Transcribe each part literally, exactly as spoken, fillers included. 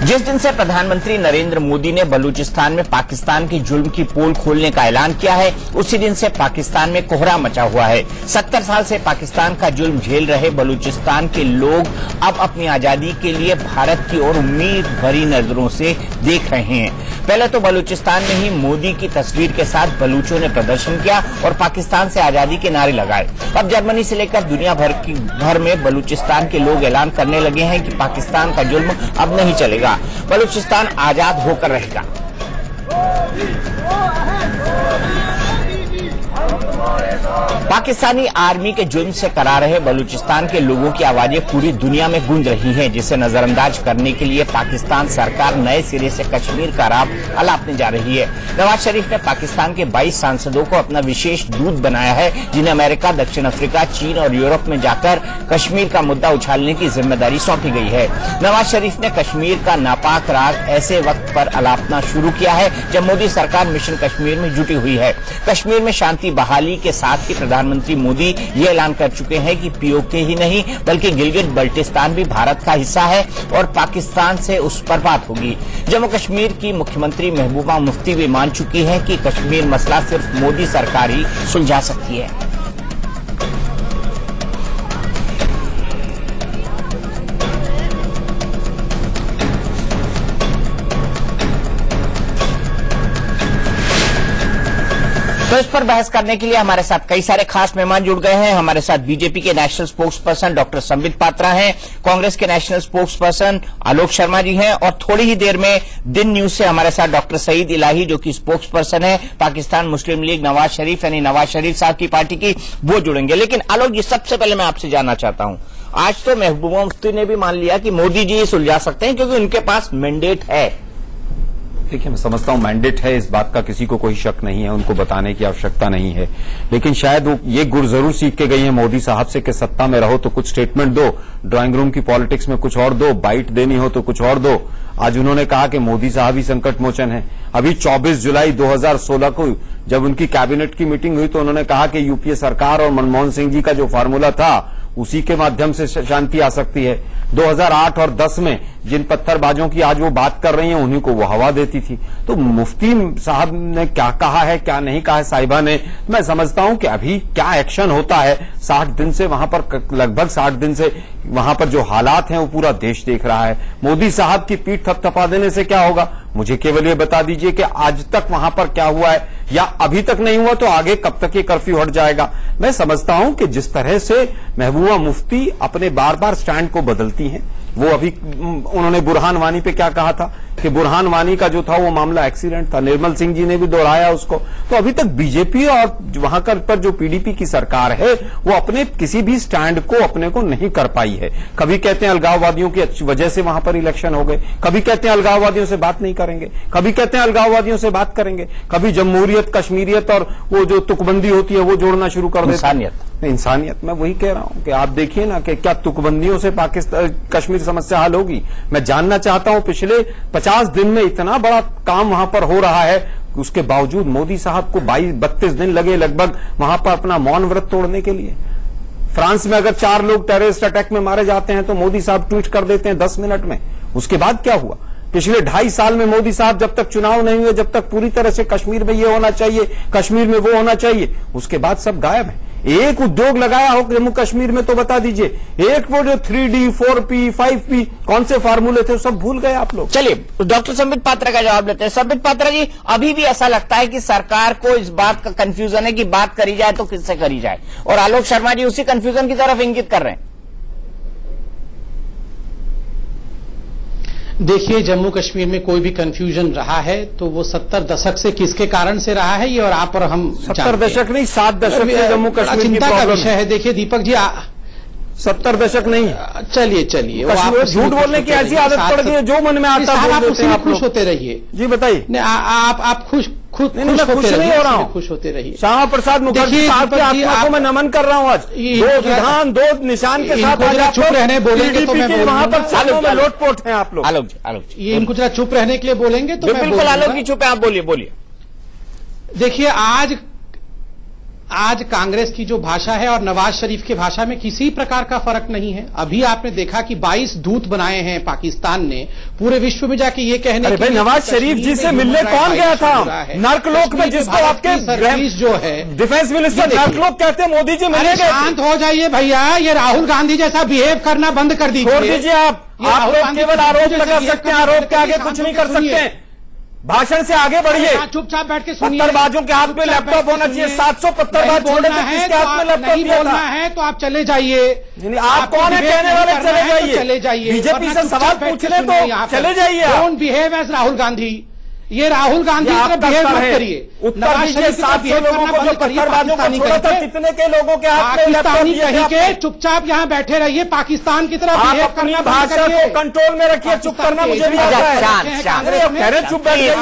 जिस दिन से प्रधानमंत्री नरेंद्र मोदी ने बलूचिस्तान में पाकिस्तान की जुल्म की पोल खोलने का ऐलान किया है, उसी दिन से पाकिस्तान में कोहरा मचा हुआ है। सत्तर साल से पाकिस्तान का जुल्म झेल रहे बलूचिस्तान के लोग अब अपनी आजादी के लिए भारत की ओर उम्मीद भरी नजरों से देख रहे हैं। पहले तो बलूचिस्तान में ही मोदी की तस्वीर के साथ बलूचों ने प्रदर्शन किया और पाकिस्तान से आजादी के नारे लगाए। अब जर्मनी से लेकर दुनिया भर की भर में बलूचिस्तान के लोग ऐलान करने लगे हैं कि पाकिस्तान का जुल्म अब नहीं चलेगा, बलूचिस्तान आजाद होकर रहेगा। पाकिस्तानी आर्मी के जुल्म से करा रहे बलूचिस्तान के लोगों की आवाजें पूरी दुनिया में गूंज रही हैं, जिसे नजरअंदाज करने के लिए पाकिस्तान सरकार नए सिरे से कश्मीर का राग अलापने जा रही है। नवाज शरीफ ने पाकिस्तान के बाईस सांसदों को अपना विशेष दूत बनाया है, जिन्हें अमेरिका, दक्षिण अफ्रीका, चीन और यूरोप में जाकर कश्मीर का मुद्दा उछालने की जिम्मेदारी सौंपी गई है। नवाज शरीफ ने कश्मीर का नापाक राग ऐसे वक्त पर अलापना शुरू किया है जब मोदी सरकार मिशन कश्मीर में जुटी हुई है। कश्मीर में शांति बहाली के साथ ही प्रधानमंत्री मोदी ये ऐलान कर चुके हैं कि पीओके ही नहीं बल्कि गिलगित बल्टिस्तान भी भारत का हिस्सा है और पाकिस्तान से उस पर बात होगी। जम्मू कश्मीर की मुख्यमंत्री महबूबा मुफ्ती भी मान चुकी हैं कि कश्मीर मसला सिर्फ मोदी सरकार ही सुलझा सकती है। तो इस पर बहस करने के लिए हमारे साथ कई सारे खास मेहमान जुड़ गए हैं। हमारे साथ बीजेपी के national spokesperson doctor Sambit Patra हैं, कांग्रेस के national spokesperson Alok Sharma ji हैं और थोड़ी ही देर में दिन न्यूज से हमारे साथ डॉक्टर सईद इलाही जो कि स्पोक्स पर्सन है पाकिस्तान मुस्लिम लीग नवाज शरीफ यानी नवाज शरीफ साहब की पार्टी की, वो जुड़ेंगे। लेकिन आलोक जी, सबसे पहले मैं आपसे जानना चाहता हूँ, आज तो महबूबा मुफ्ती ने भी मान लिया कि मोदी जी सुलझा सकते हैं क्योंकि उनके पास मैंडेट है। देखिए, मैं समझता हूँ मैंडेट है, इस बात का किसी को कोई शक नहीं है, उनको बताने की आवश्यकता नहीं है। लेकिन शायद वो ये गुर जरूर सीख के गई है मोदी साहब से कि सत्ता में रहो तो कुछ स्टेटमेंट दो, ड्राइंग रूम की पॉलिटिक्स में कुछ और दो, बाइट देनी हो तो कुछ और दो। आज उन्होंने कहा कि मोदी साहब ही संकट मोचन है। अभी चौबीस जुलाई दो हजार सोलह को जब उनकी कैबिनेट की मीटिंग हुई तो उन्होंने कहा कि यूपीए सरकार और मनमोहन सिंह जी का जो फार्मूला था उसी के माध्यम से शांति आ सकती है। दो हजार आठ और दस में जिन पत्थरबाजों की आज वो बात कर रही हैं उन्हीं को वो हवा देती थी। तो मुफ्ती साहब ने क्या कहा है, क्या नहीं कहा है साहिबा ने, मैं समझता हूं कि अभी क्या एक्शन होता है। साठ दिन से वहां पर, लगभग साठ दिन से वहां पर जो हालात हैं वो पूरा देश देख रहा है। मोदी साहब की पीठ थपथपा देने से क्या होगा, मुझे केवल ये बता दीजिए कि आज तक वहां पर क्या हुआ है, या अभी तक नहीं हुआ तो आगे कब तक ये कर्फ्यू हट जाएगा। मैं समझता हूं कि जिस तरह से महबूबा मुफ्ती अपने बार बार स्टैंड को बदलती हैं, वो अभी उन्होंने बुरहान वानी पे क्या कहा था कि बुरहान वानी का जो था वो मामला एक्सीडेंट था, निर्मल सिंह जी ने भी दोहराया उसको। तो अभी तक बीजेपी और वहां पर जो पीडीपी की सरकार है वो अपने किसी भी स्टैंड को अपने को नहीं कर पाई है। कभी कहते हैं अलगाववादियों की वजह से वहां पर इलेक्शन हो गए, कभी कहते हैं अलगाववादियों से बात नहीं करेंगे, कभी कहते हैं अलगाववादियों से बात करेंगे, कभी जमहूरियत, कश्मीरियत और वो जो तुकबंदी होती है वो जोड़ना शुरू कर देते। इंसानियत, मैं वही कह रहा हूं कि आप देखिए ना कि क्या तुकबंदियों से पाकिस्तान कश्मीर समस्या हल होगी। मैं जानना चाहता हूं पिछले पचास दिन में इतना बड़ा काम वहां पर हो रहा है, उसके बावजूद मोदी साहब को बाईस बत्तीस दिन लगे लगभग वहां पर अपना मौन व्रत तोड़ने के लिए। फ्रांस में अगर चार लोग टेररिस्ट अटैक में मारे जाते हैं तो मोदी साहब ट्वीट कर देते हैं दस मिनट में, उसके बाद क्या हुआ। पिछले ढाई साल में मोदी साहब, जब तक चुनाव नहीं हुए, जब तक पूरी तरह से कश्मीर में ये होना चाहिए, कश्मीर में वो होना चाहिए, उसके बाद सब गायब है। एक उद्योग लगाया हो जम्मू कश्मीर में तो बता दीजिए, एक वो जो three D four P five P कौन से फार्मूले थे सब भूल गए आप लोग। चलिए डॉक्टर संबित पात्रा का जवाब लेते हैं। संबित पात्रा जी, अभी भी ऐसा लगता है कि सरकार को इस बात का कंफ्यूजन है कि बात करी जाए तो किससे करी जाए, और आलोक शर्मा जी उसी कंफ्यूजन की तरफ इंगित कर रहे हैं। देखिए, जम्मू कश्मीर में कोई भी कंफ्यूजन रहा है तो वो सत्तर दशक से किसके कारण से रहा है ये और आप और हम सत्तर दशक नहीं सात दशक से जम्मू कश्मीर चिंता का विषय है। देखिए दीपक जी, सत्तर दशक नहीं, चलिए चलिए झूठ बोलने की ऐसी आदत पड़ गई है जो मन में आता है आप उसी में खुश होते रहिए। जी बताइए, आप आप खुश खुद खुश नहीं हो रहा हूँ, खुश होते रहिए। श्यामा प्रसाद मुखर्जी साहब की आत्मा को मैं नमन कर रहा हूँ। आज दो विधान दो निशान के साथ चुप रहने बोलेंगे तो मैं वहाँ पर सालों में लोटपोट हैं आप लोग। आलोक जी, आलोक जी, ये इनको जरा चुप रहने के लिए बोलेंगे तो बिल्कुल आलोक जी चुप है, आप बोलिए बोलिए। देखिए, आज आज कांग्रेस की जो भाषा है और नवाज शरीफ की भाषा में किसी प्रकार का फर्क नहीं है। अभी आपने देखा कि बाईस दूत बनाए हैं पाकिस्तान ने पूरे विश्व में जाके ये कहने। अरे भाई, नवाज शरीफ जी से मिलने कौन गया था नर्कलोक में, जिसको आपके सर्विस जो है डिफेंस मिनिस्टर नर्कलोक कहते हैं, मोदी जी मिले। शांत हो जाइए भैया, ये राहुल गांधी जैसा बिहेव करना बंद कर दीजिए। आप केवल आरोप लगा सकते हैं, आरोप के आगे कुछ नहीं कर सकते। भाषण से आगे बढ़िए, चुपचाप बैठ के सुनिए। पत्थरबाजों के हाथ में लैपटॉप होना चाहिए। सात सौ पत्थरबाज छोड़े तो किसके हाथ में लैपटॉप बोलना है तो आप चले जाइए। आप कौन है कहने वाले, चले जाइए, चले जाइए। बीजेपी से सवाल पूछने तो चले जाइए। Don't behave as Rahul Gandhi. ये राहुल गांधी का बिहेव मत करिए। उत्तर प्रदेश सात सौ लोगों को जो पत्थरबाजों का छोड़ा था, कितने के लोगों के हाथ में लैपटॉप दिया है। चुपचाप यहाँ बैठे रहिए, पाकिस्तान की तरफ बिहेव करना। भाषा को कंट्रोल में रखिए, चुप करना मुझे भी आता है। कांग्रेस चुप बैठिए,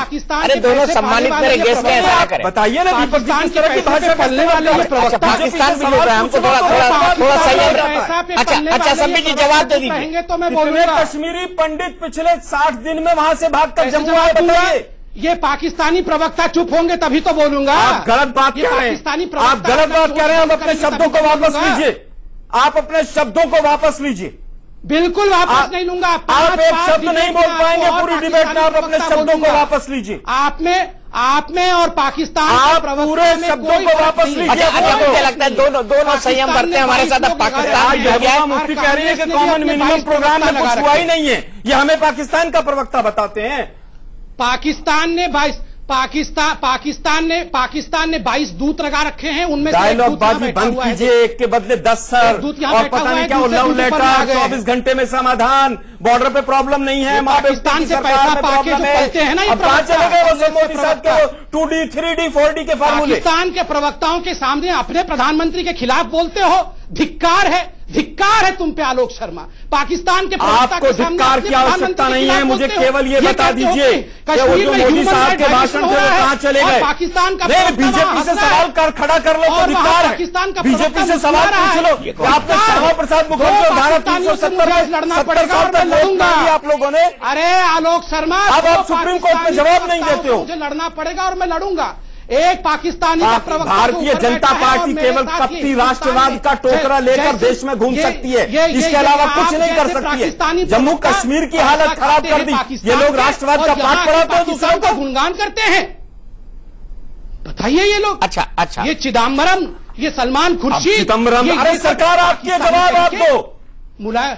पाकिस्तान दोनों सम्मानित मेरे गेस्ट हैं। बताइए ना, पाकिस्तान की तरफ भाषा पलने वाले प्रवक्ता पाकिस्तान से बोल रहे हैं। हमको थोड़ा थोड़ा थोड़ा सही। अच्छा अच्छा संबित जी, जवाब दे दीजिए। तो मैं बोल रहा हूँ, कश्मीरी पंडित पिछले साठ दिन में वहाँ से भागकर जम्मू आए। बताइए, ये पाकिस्तानी प्रवक्ता चुप होंगे तभी तो बोलूंगा। आप गलत बात कह रहे हैं, आप गलत बात कह रहे हैं। आप अपने शब्दों को वापस लीजिए, आप अपने शब्दों को वापस लीजिए। बिल्कुल वापस नहीं लूंगा। आप एक शब्द नहीं बोल पाएंगे पूरी डिबेट में। आप अपने शब्दों को वापस लीजिए। आपने आप में और पाकिस्तान आप पूरे शब्दों को वापस लीजिए। अच्छा, मुझे लगता है दोनों दोनों संयम करते हैं हमारे साथ। पाकिस्तान महबूबा मुफ्ती कह रही है कि कॉमन मिनिमम प्रोग्राम में कुछ हुआ ही नहीं है। ये हमें पाकिस्तान का प्रवक्ता बताते हैं। पाकिस्तान ने बाईस पाकिस्तान पाकिस्तान ने पाकिस्तान ने बाईस दूत लगा रखे हैं। उनमें डायलॉग बाजी बंद कीजिए, एक के बदले दस सर और पता नहीं क्या लव लेटर। चौबीस घंटे में समाधान, बॉर्डर पे प्रॉब्लम नहीं है, पाकिस्तान से पैसा पाके जो करते हैं ना, ये चले गए वो मोदी साहब के two D three D four D के फार्मूले। पाकिस्तान के प्रवक्ताओं के सामने अपने प्रधानमंत्री के खिलाफ बोलते हो, धिक्कार है, धिक्कार है तुम पे आलोक शर्मा। पाकिस्तान के आपको धिक्कार की आवश्यकता नहीं है। मुझे केवल ये बता दीजिए कश्मीर में मोदी साहब के भाषण से कहाँ चले गए। पाकिस्तान का बीजेपी से सवाल कर खड़ा कर लो तो धिक्कार है। पाकिस्तान का बीजेपी से सवाल पूछ लो। आपको श्यामा प्रसाद मुखर्जी और धारा तीन सौ सत्तर में लड़ना पड़ेगा। आप लोगों ने, अरे आलोक शर्मा, अब आप सुप्रीम कोर्ट में जवाब नहीं देते हो। मुझे लड़ना पड़ेगा और मैं लड़ूंगा। एक पाकिस्तानी का प्रवक्ता भारतीय जनता पार्टी केवल कपटी राष्ट्रवाद का टोकरा लेकर देश में घूम सकती है, इसके अलावा कुछ नहीं कर सकती है। जम्मू कश्मीर की हालत खराब कर दी, ये लोग राष्ट्रवाद का पाठ पढ़ाते हैं, दूसरों का गुणगान करते हैं। बताइए ये लोग। अच्छा अच्छा, ये चिदम्बरम, ये सलमान खुर्शीद, चिदम्बरम। अरे सरकार आपके जवाब आप दो। मुला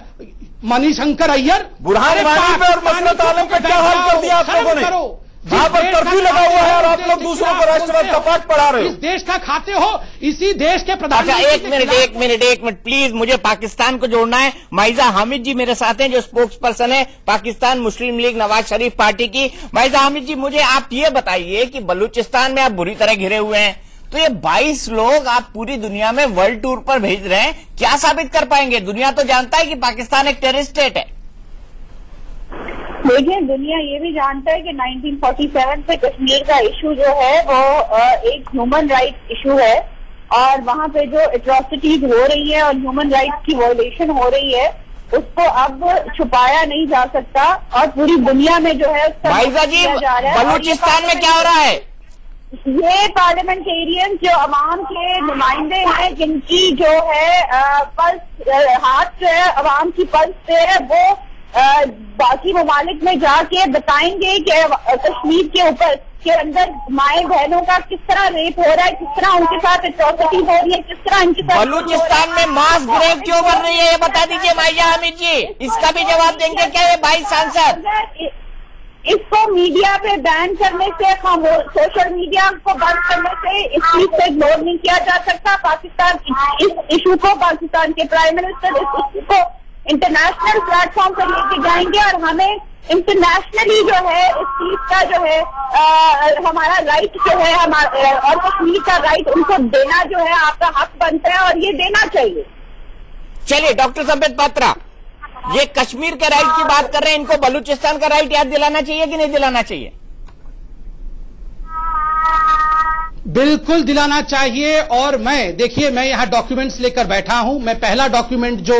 मणिशंकर अय्यर बुरहानवानी पे और मसरत आलम पे क्या हाल कर दिया आप लोगों ने। वहाँ पर कर्फ्यू लगा हुआ है और आप लोग दूसरों को राष्ट्रवाद का पाठ पढ़ा रहे हो। इस देश का खाते हो, इसी देश के प्रधानमंत्री। अच्छा, एक मिनट एक मिनट एक मिनट प्लीज, मुझे पाकिस्तान को जोड़ना है। माइजा हामिद जी मेरे साथ हैं, जो स्पोक्स पर्सन है पाकिस्तान मुस्लिम लीग नवाज शरीफ पार्टी की। माइजा हामिद जी, मुझे आप ये बताइए कि बलूचिस्तान में आप बुरी तरह घिरे हुए हैं, तो ये बाईस लोग आप पूरी दुनिया में वर्ल्ड टूर पर भेज रहे हैं, क्या साबित कर पाएंगे? दुनिया तो जानता है कि पाकिस्तान एक टेररिस्ट स्टेट है। देखिए, दुनिया ये भी जानता है कि नाइनटीन फोर्टी सेवन से कश्मीर का इशू जो है वो एक ह्यूमन राइट्स इशू है और वहाँ पे जो एट्रॉसिटीज हो रही है और ह्यूमन राइट्स की वायलेशन हो रही है, उसको अब छुपाया नहीं जा सकता और पूरी दुनिया में जो है उसका जा रहा है। बलूचिस्तान में क्या हो रहा है? ये पार्लियामेंटेरियंस जो अवाम के नुमाइंदे हैं, जिनकी जो है पल्स हाथ जो है अवाम की पल्स पे है, वो आ, बाकी ममालिक में जाके बताएंगे कि कश्मीर के ऊपर के अंदर माए बहनों का किस तरह रेप हो रहा है, किस तरह उनके साथ एट्रोसिटी हो रही है, किस तरह इनके साथ। बलूचिस्तान में मास ग्रेव क्यों बन रही है, ये बता दीजिए माइजा हामिद जी, इसका भी जवाब देंगे क्या ये बाईस सांसद? इसको मीडिया पे बैन करने से, सोशल मीडिया को बंद करने से इस चीज को इग्नोर नहीं किया जा सकता। पाकिस्तान इस इशू को, पाकिस्तान के प्राइम मिनिस्टर इस इशू को इंटरनेशनल प्लेटफॉर्म पर लेके जाएंगे और हमें इंटरनेशनली जो है इस चीज का जो है आ, हमारा राइट जो है हमारा और कश्मीर का राइट उनको देना जो है आपका हक बनता है और ये देना चाहिए। चलिए डॉक्टर संबित पात्रा, ये कश्मीर के राइट की बात कर रहे हैं, इनको बलूचिस्तान का राइट याद दिलाना चाहिए कि नहीं दिलाना चाहिए? बिल्कुल दिलाना चाहिए। और मैं देखिए, मैं यहाँ डॉक्यूमेंट्स लेकर बैठा हूं। मैं पहला डॉक्यूमेंट जो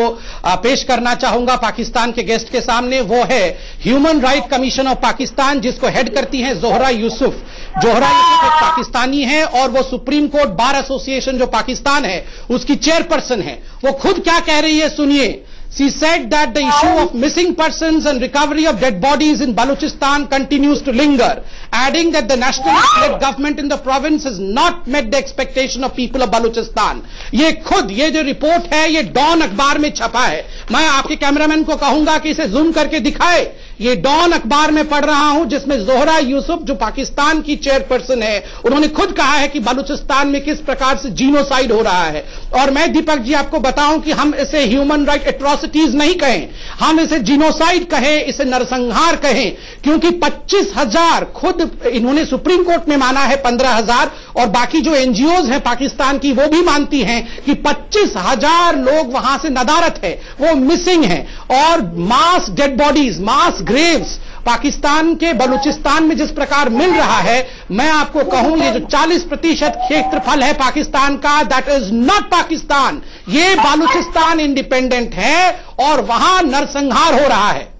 पेश करना चाहूंगा पाकिस्तान के गेस्ट के सामने वो है human right commission of Pakistan, जिसको हेड करती हैं ज़ोहरा यूसुफ। ज़ोहरा यूसुफ एक पाकिस्तानी है और वो सुप्रीम कोर्ट बार एसोसिएशन जो पाकिस्तान है उसकी चेयरपर्सन है। वो खुद क्या कह रही है सुनिए। She said that the issue of missing persons and recovery of dead bodies in Balochistan continues to linger, adding that the nationalist-led government in the province has not met the expectation of people of Balochistan. ये खुद ये जो report है ये don अखबार में छपा है। मैं आपके कैमरामैन को कहूंगा कि इसे जूम करके दिखाए। ये डॉन अखबार में पढ़ रहा हूं जिसमें ज़ोहरा यूसुफ जो पाकिस्तान की चेयरपर्सन है उन्होंने खुद कहा है कि बलूचिस्तान में किस प्रकार से जीनोसाइड हो रहा है। और मैं दीपक जी आपको बताऊं कि हम इसे ह्यूमन राइट एट्रोसिटीज नहीं कहें, हम इसे जीनोसाइड कहें, इसे नरसंहार कहें, क्योंकि पच्चीस हजार खुद इन्होंने सुप्रीम कोर्ट में माना है पंद्रह हजार और बाकी जो एनजीओज हैं पाकिस्तान की वो भी मानती हैं कि पच्चीस हजार लोग वहां से नदारत है, वो मिसिंग है। और mass dead bodies, mass graves Pakistan के बलूचिस्तान में जिस प्रकार मिल रहा है, मैं आपको कहूं ये जो चालीस प्रतिशत क्षेत्रफल है पाकिस्तान का, दैट इज नॉट पाकिस्तान, ये बलूचिस्तान इंडिपेंडेंट है और वहां नरसंहार हो रहा है।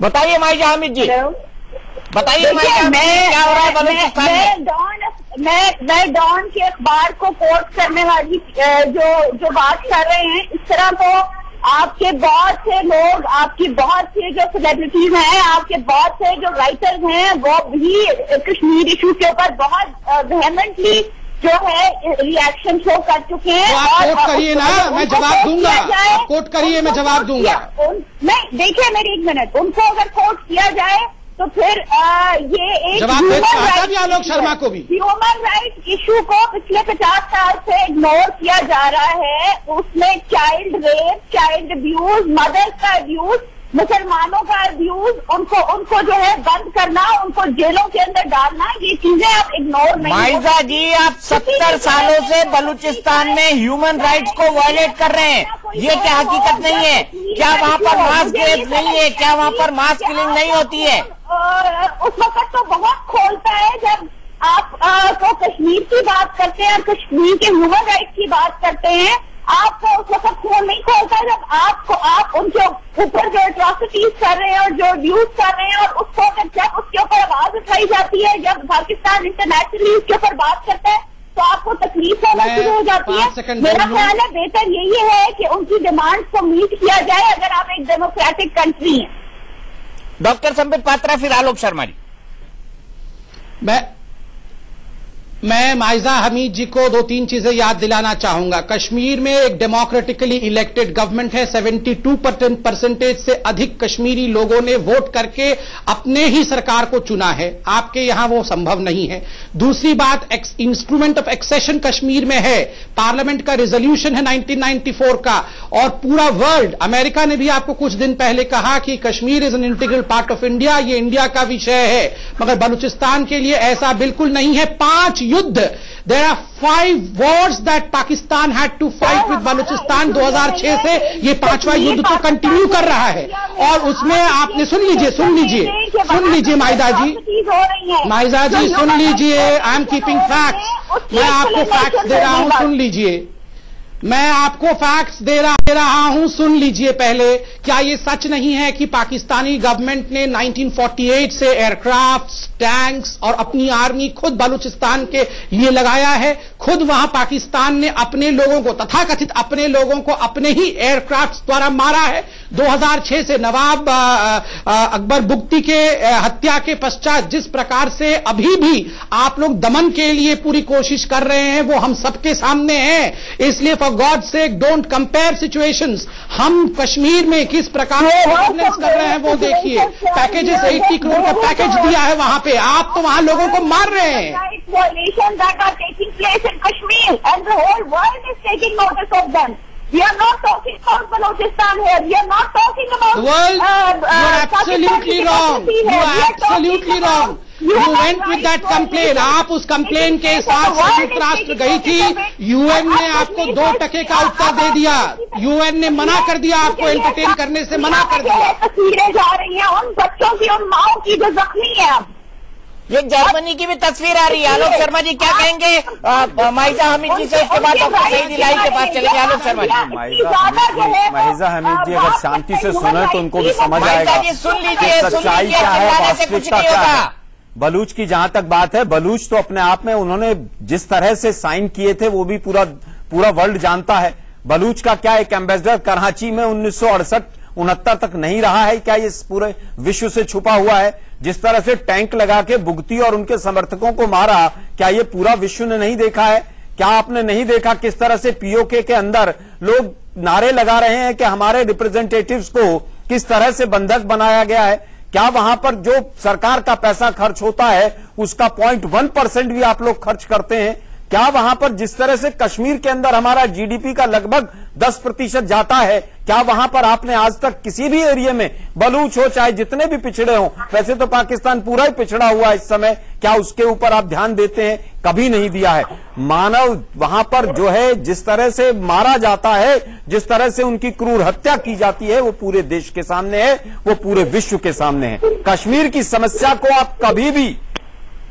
बताइए माइजा हामिद जी, बताइए माइजा मैं क्या हो रहा है बलूचिस्तान में। डॉन मैं मैं डॉन के अखबार को कोट करने वाली जो जो बात कर रहे हैं, इस तरह को आपके बहुत से लोग, आपकी बहुत से जो सेलिब्रिटीज हैं, आपके बहुत से जो राइटर्स हैं, वो भी कश्मीर इशू के ऊपर बहुत वेहमेंटली जो है रिएक्शन शो कर चुके हैं। तो आप कोट करिए ना, मैं जवाब दूंगा, कोट करिए मैं जवाब दूंगा। मैं देखिए मेरी एक मिनट, उनको अगर कोट किया जाए तो फिर आ, ये एक आलोक शर्मा को भी ह्यूमन राइट इशू को पिछले पचास साल से इग्नोर किया जा रहा है। उसमें child rape, child abuse, mothers का अब्यूज, मुसलमानों का अब्यूज, उनको उनको जो है बंद करना, उनको जेलों के अंदर डालना, ये चीजें आप इग्नोर नहीं। माइजा जी आप सत्तर सालों से बलूचिस्तान में ह्यूमन राइट्स को वायलेट कर रहे हैं, ये क्या हकीकत नहीं है? क्या वहाँ पर मास ग्रेव नहीं है? क्या वहाँ पर मास किलिंग नहीं होती है? उस वक्त तो बहुत खोलता है जब आप को कश्मीर की बात करते हैं, कश्मीर के ह्यूमन राइट्स की बात करते हैं, आपको उस वक्त फोन नहीं खोलता जब आपको आप उनके ऊपर जो एट्रॉसिटीज कर रहे हैं और जो न्यूज कर रहे हैं, और उसको जब उसके ऊपर आवाज उठाई जाती है, जब पाकिस्तान इंटरनेशनली उसके ऊपर बात करता है तो आपको तकलीफ होना शुरू हो जाती है। मेरा ख्याल है बेहतर यही है कि उनकी डिमांड को मीट किया जाए अगर आप एक डेमोक्रेटिक कंट्री हैं। डॉक्टर संबित पात्रा फिर आलोक शर्मा जी। मैं मैं माइजा हामिद जी को दो तीन चीजें याद दिलाना चाहूंगा। कश्मीर में एक डेमोक्रेटिकली इलेक्टेड गवर्नमेंट है, बहत्तर परसेंटेज से अधिक कश्मीरी लोगों ने वोट करके अपने ही सरकार को चुना है, आपके यहां वो संभव नहीं है। दूसरी बात, इंस्ट्रूमेंट ऑफ एक्सेशन कश्मीर में है, पार्लियामेंट का रेजोल्यूशन है नाइनटीन नाइंटी फोर का, और पूरा वर्ल्ड, अमेरिका ने भी आपको कुछ दिन पहले कहा कि Kashmir is an integral part of India, ये इंडिया का विषय है, मगर बलूचिस्तान के लिए ऐसा बिल्कुल नहीं है। पांच युद्ध, there are five wars that Pakistan had to fight with Balochistan, दो हजार छह से ये पांचवा युद्ध तो कंटिन्यू कर रहा है। और उसमें आपने सुन लीजिए सुन लीजिए सुन लीजिए माइजा जी माइजा जी सुन लीजिए, आई एम कीपिंग फैक्ट्स, मैं आपको फैक्ट्स दे रहा हूं, सुन लीजिए मैं आपको फैक्ट्स दे रहा हूं सुन लीजिए पहले। क्या ये सच नहीं है कि पाकिस्तानी गवर्नमेंट ने नाइनटीन फोर्टी एट से एयरक्राफ्ट्स, टैंक्स और अपनी आर्मी खुद बलूचिस्तान के लिए लगाया है? खुद वहां पाकिस्तान ने अपने लोगों को, तथाकथित अपने लोगों को अपने ही एयरक्राफ्ट्स द्वारा मारा है। दो हजार छह से नवाब अकबर बुगती के हत्या के पश्चात जिस प्रकार से अभी भी आप लोग दमन के लिए पूरी कोशिश कर रहे हैं वो हम सबके सामने है। इसलिए for God sake don't compare situations. हम कश्मीर में किस प्रकार गवर्नेंस कर रहे हैं वो देखिए। पैकेजेस अस्सी करोड़ का पैकेज दिया है वहां पे, आप तो वहां लोगों को मार रहे हैं। We are not talking about Balochistan here. We are not talking about the world. Uh, uh, you are absolutely wrong. You are absolutely wrong. You went with that complaint. आप उस complaint के साथ संयुक्त राष्ट्र गई थी, यूएन ने आपको दो टके का उत्तर दे दिया, यूएन ने मना कर दिया, आपको एंटरटेन करने से मना कर दिया। तस्वीरें जा रही हैं उन बच्चों की, उन माओ की जो जख्मी है। अब ये जर्मनी की भी तस्वीर आ रही है। आलोक शर्मा जी क्या कहेंगे माइजा हामिद जी से, उसके बाद डॉक्टर सईद इलाही के पास चलेंगे। आलोक शर्मा जी, माइजा हामिद जी अगर शांति से सुने तो उनको भी समझ आएगा सच्चाई क्या है, वास्तविकता क्या है। बलूच की जहां तक बात है, बलूच तो अपने आप में उन्होंने जिस तरह से साइन किए थे वो भी पूरा पूरा वर्ल्ड जानता है। बलूच का क्या एक एम्बेसडर कराची में उन्नीस सौ अड़सठ उनहत्तर तक नहीं रहा है क्या? ये पूरे विश्व से छुपा हुआ है। जिस तरह से टैंक लगा के बुगती और उनके समर्थकों को मारा, क्या ये पूरा विश्व ने नहीं देखा है? क्या आपने नहीं देखा किस तरह से पीओके के अंदर लोग नारे लगा रहे हैं कि हमारे रिप्रेजेंटेटिव्स को किस तरह से बंधक बनाया गया है? क्या वहां पर जो सरकार का पैसा खर्च होता है उसका पॉइंट वन परसेंट भी आप लोग खर्च करते हैं? क्या वहां पर जिस तरह से कश्मीर के अंदर हमारा जीडीपी का लगभग दस प्रतिशत जाता है, क्या वहां पर आपने आज तक किसी भी एरिया में, बलूच हो चाहे जितने भी पिछड़े हों, वैसे तो पाकिस्तान पूरा ही पिछड़ा हुआ है इस समय, क्या उसके ऊपर आप ध्यान देते हैं? कभी नहीं दिया है। मानव वहां पर जो है जिस तरह से मारा जाता है, जिस तरह से उनकी क्रूर हत्या की जाती है, वो पूरे देश के सामने है, वो पूरे विश्व के सामने है। कश्मीर की समस्या को आप कभी भी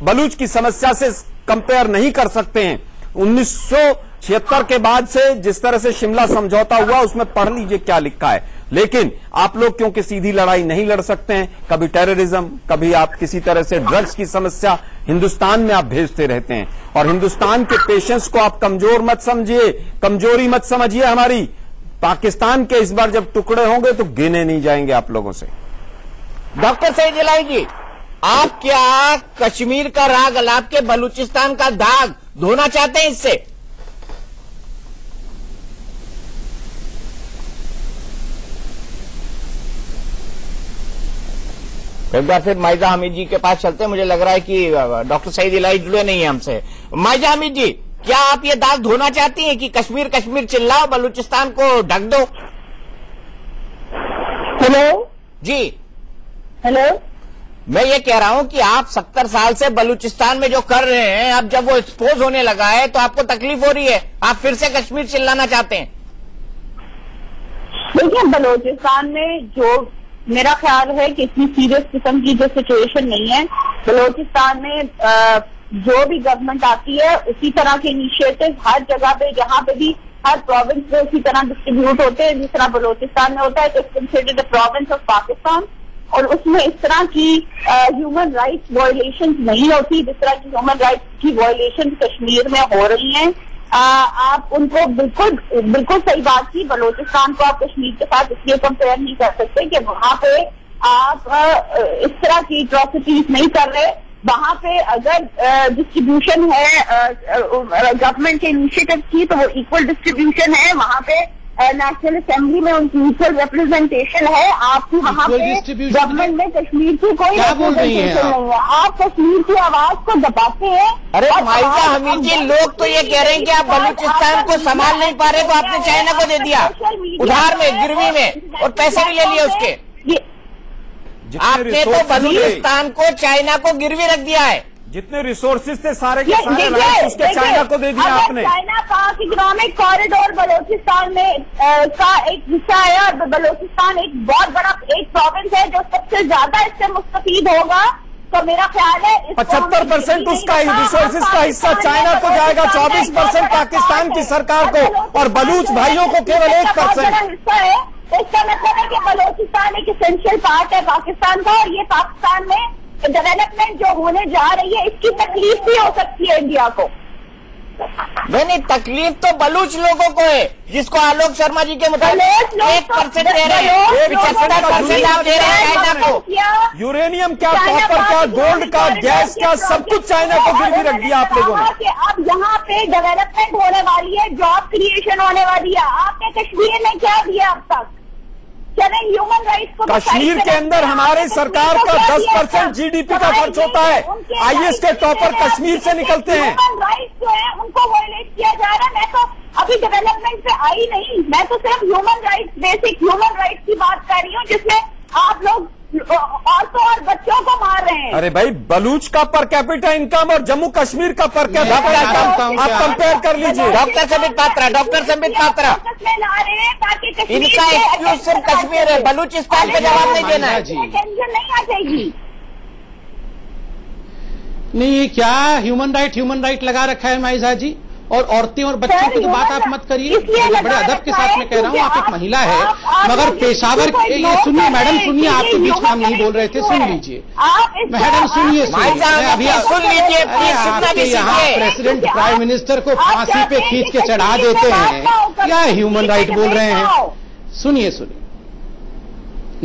बलूच की समस्या से कंपेयर नहीं कर सकते हैं। उन्नीस सौ छिहत्तर के बाद से जिस तरह से शिमला समझौता हुआ, उसमें पढ़ लीजिए क्या लिखा है। लेकिन आप लोग क्योंकि सीधी लड़ाई नहीं लड़ सकते हैं, कभी टेररिज्म, कभी आप किसी तरह से ड्रग्स की समस्या हिंदुस्तान में आप भेजते रहते हैं। और हिंदुस्तान के पेशेंस को आप कमजोर मत समझिए, कमजोरी मत समझिए हमारी। पाकिस्तान के इस बार जब टुकड़े होंगे तो गिने नहीं जाएंगे आप लोगों से। डॉक्टर सईद इलाही, आप क्या कश्मीर का राग अलाप के बलूचिस्तान का दाग धोना चाहते हैं इससे? एक बार फिर माइजा हामिद जी के पास चलते हैं, मुझे लग रहा है कि डॉक्टर सईद इलाही जुड़े नहीं है हमसे। माइजा हामिद जी, क्या आप ये दाग धोना चाहती हैं कि कश्मीर कश्मीर चिल्लाओ, बलूचिस्तान को ढक दो? हेलो जी, हेलो, मैं ये कह रहा हूं कि आप सत्तर साल से बलूचिस्तान में जो कर रहे हैं, अब जब वो एक्सपोज होने लगा है तो आपको तकलीफ हो रही है, आप फिर से कश्मीर चिल्लाना चाहते हैं? देखिए, बलूचिस्तान में जो मेरा ख्याल है कि इतनी सीरियस किस्म की जो सिचुएशन नहीं है। बलूचिस्तान में जो भी गवर्नमेंट आती है उसी तरह के इनिशिएटिव हर जगह पे, जहाँ पे भी, हर प्रोविंस में उसी तरह डिस्ट्रीब्यूट होते हैं जिस तरह बलूचिस्तान में होता है। It's considered the province of Pakistan, और उसमें इस तरह की ह्यूमन राइट्स वायलेशन नहीं होती जिस तरह की ह्यूमन राइट्स की वायलेशन कश्मीर में हो रही है। आ, आप उनको बिल्कुल बिल्कुल सही बात की, बलूचिस्तान को आप कश्मीर के साथ इसलिए कंपेयर नहीं कर सकते कि वहां पे आप आ, इस तरह की अट्रॉसिटीज नहीं कर रहे। वहां पे अगर डिस्ट्रीब्यूशन है गवर्नमेंट के इनिशिएटिव की तो वो इक्वल डिस्ट्रीब्यूशन है। वहां पे नेशनल असेंबली में उनकी इक्वल रिप्रेजेंटेशन है, आपकी वहाँ पे गवर्नमेंट में कश्मीर की कोई रिप्रेजेंटेशन नहीं है। आप कश्मीर की आवाज को दबाते हैं। अरे माइजा हामिद जी, लोग तो ये कह रहे हैं कि आप बलूचिस्तान को संभाल नहीं पा रहे तो आपने चाइना को दे दिया उधार में, गिरवी में, और पैसे भी ले लिए उसके। आपने तो बलूचिस्तान को, चाइना को गिरवी रख दिया है। जितने रिसोर्सेज थे सारे के सारे उसके चाइना को दे दिया आपने। चाइना पाक इकोनॉमिक कॉरिडोर बलूचिस्तान में आ, का एक हिस्सा है, और बलूचिस्तान एक बहुत बड़ा एक प्रोविंस है जो सबसे ज्यादा इससे मुस्तफीद होगा। तो मेरा ख्याल है पचहत्तर परसेंट उसका रिसोर्सेज का हिस्सा चाइना को जाएगा, चौबीस परसेंट पाकिस्तान की सरकार को, और बलूच भाइयों को केवल एक परसेंट है। इसका मतलब है कि बलूचिस्तान एक एसेंशियल पार्ट है पाकिस्तान का, और ये पाकिस्तान में डेवलपमेंट जो होने जा रही है इसकी तकलीफ भी हो सकती है इंडिया को। नहीं, तकलीफ तो बलूच लोगों को है जिसको आलोक शर्मा जी के मुताबिक एक परसेंट दे रहे हैं, पचहत्तर परसेंट आप दे रहे हैं चाइना को। यूरेनियम का, कॉपर का, गोल्ड का, गैस का, सब कुछ चाइना को गिरवी रख दिया आप लोगों ने। अब यहाँ पे डेवलपमेंट होने वाली है, जॉब क्रिएशन होने वाली है, आपने कश्मीर में क्या दिया अब तक? ह्यूमन राइट्स को कश्मीर के अंदर हमारे सरकार का दस परसेंट जीडीपी का खर्च होता है। आईएएस के टॉपर कश्मीर से निकलते हैं। ह्यूमन राइट्स जो है उनको वायलेट किया जा रहा है। मैं तो अभी डेवलपमेंट पे आई नहीं, मैं तो सिर्फ human rights, basic human rights की बात कर रही हूँ, जिसमें आप लोग औरतों और बच्चों को मार रहे हैं। अरे भाई, बलूच का पर कैपिटा इनकम और जम्मू कश्मीर का पर कैपिटा इनकम आप कंपेयर कर लीजिए। डॉक्टर संबित पात्रा, डॉक्टर संबित पात्रा, इनका एक्सक्यूज सिर्फ कश्मीर है, बलूचिस्तान का जवाब नहीं देना है। टेंशन नहीं आ जाएगी? नहीं, क्या ह्यूमन राइट ह्यूमन राइट लगा रखा है माइजा जी? और औरतें और बच्चों की तो बात आप मत करिए, बड़े अदब के साथ मैं कह रहा हूँ, आप एक महिला है। मगर पेशावर के, ये सुनिए मैडम सुनिए, आपके बीच में हम नहीं बोल रहे थे, सुन लीजिए मैडम सुनिए अभी, आपके यहाँ प्रेसिडेंट प्राइम मिनिस्टर को फांसी पे खींच के चढ़ा देते हैं, क्या ह्यूमन राइट बोल रहे हैं। सुनिए सुनिए